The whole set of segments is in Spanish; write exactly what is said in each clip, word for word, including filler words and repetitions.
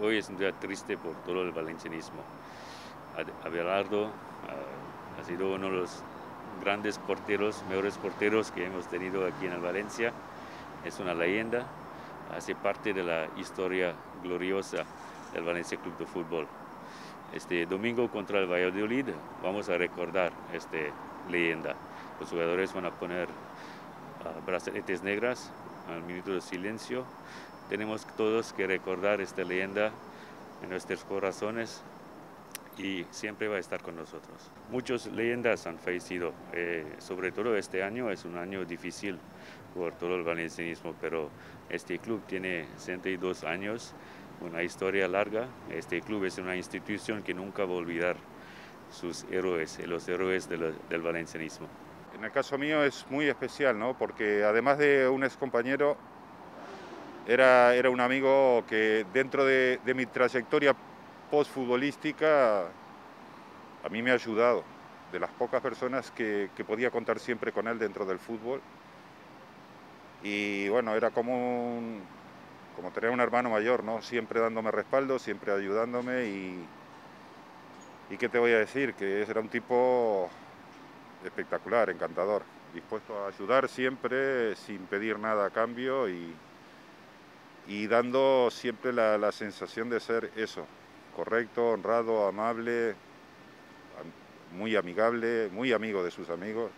hoy es un día triste por todo el valencianismo. Abelardo uh, ha sido uno de los grandes porteros, mejores porteros que hemos tenido aquí en el Valencia. Es una leyenda, hace parte de la historia gloriosa del Valencia Club de Fútbol. Este domingo contra el Valladolid vamos a recordar esta leyenda. Los jugadores van a poner uh, brazaletes negras al minuto de silencio. Tenemos todos que recordar esta leyenda en nuestros corazones y siempre va a estar con nosotros. Muchas leyendas han fallecido, eh, sobre todo este año es un año difícil por todo el valencianismo, pero este club tiene sesenta y dos años, una historia larga. Este club es una institución que nunca va a olvidar sus héroes, los héroes de la, del valencianismo. En el caso mío es muy especial, ¿no? Porque además de un excompañero, era, era un amigo que dentro de, de mi trayectoria post-futbolística a mí me ha ayudado, de las pocas personas que, que podía contar siempre con él dentro del fútbol. Y bueno, era como, un, como tener un hermano mayor, ¿no? Siempre dándome respaldo, siempre ayudándome y, y ¿qué te voy a decir? Que era un tipo espectacular, encantador, dispuesto a ayudar siempre, sin pedir nada a cambio y, y dando siempre la, la sensación de ser eso, correcto, honrado, amable, muy amigable, muy amigo de sus amigos.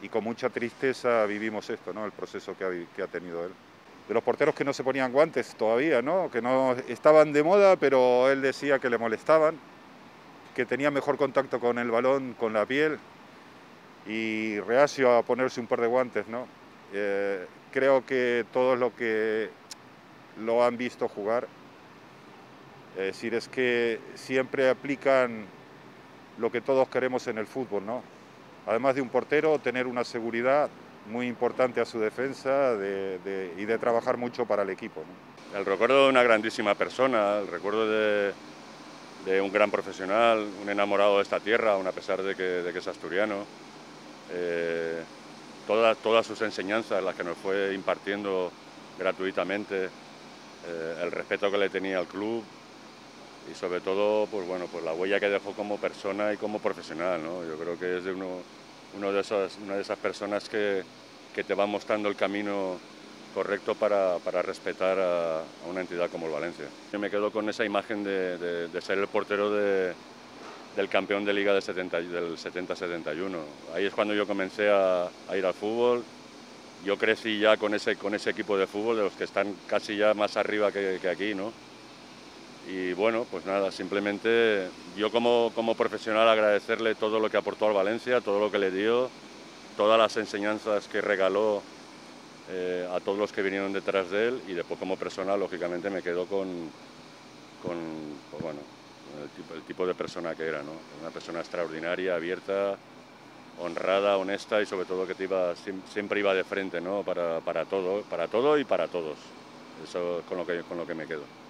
Y con mucha tristeza vivimos esto, ¿no? El proceso que ha, que ha tenido él. De los porteros que no se ponían guantes todavía, ¿no? Que no estaban de moda, pero él decía que le molestaban, que tenía mejor contacto con el balón, con la piel, y reacio a ponerse un par de guantes, ¿no? Eh, creo que todos los que lo han visto jugar, es decir, es que siempre aplican lo que todos queremos en el fútbol, ¿no? Además de un portero, tener una seguridad muy importante a su defensa de, de, y de trabajar mucho para el equipo, ¿no? El recuerdo de una grandísima persona, el recuerdo de, de un gran profesional, un enamorado de esta tierra, aun a pesar de que, de que es asturiano. Eh, todas, todas sus enseñanzas, las que nos fue impartiendo gratuitamente, eh, el respeto que le tenía al club, y sobre todo, pues bueno, pues la huella que dejó como persona y como profesional, ¿no? Yo creo que es de uno, uno de esas, una de esas personas que, que te va mostrando el camino correcto para, para respetar a, a una entidad como el Valencia. Yo me quedo con esa imagen de, de, de ser el portero de, del campeón de Liga del setenta setenta y uno. Ahí es cuando yo comencé a, a ir al fútbol. Yo crecí ya con ese, con ese equipo de fútbol, de los que están casi ya más arriba que, que aquí, ¿no? Y bueno, pues nada, simplemente yo como, como profesional agradecerle todo lo que aportó al Valencia, todo lo que le dio, todas las enseñanzas que regaló eh, a todos los que vinieron detrás de él, y después como persona, lógicamente, me quedo con, con pues bueno, el tipo, el tipo de persona que era, ¿no? Una persona extraordinaria, abierta, honrada, honesta y sobre todo que te iba, siempre iba de frente, ¿no? Para, para todo, para todo y para todos. Eso es con lo que, con lo que me quedo.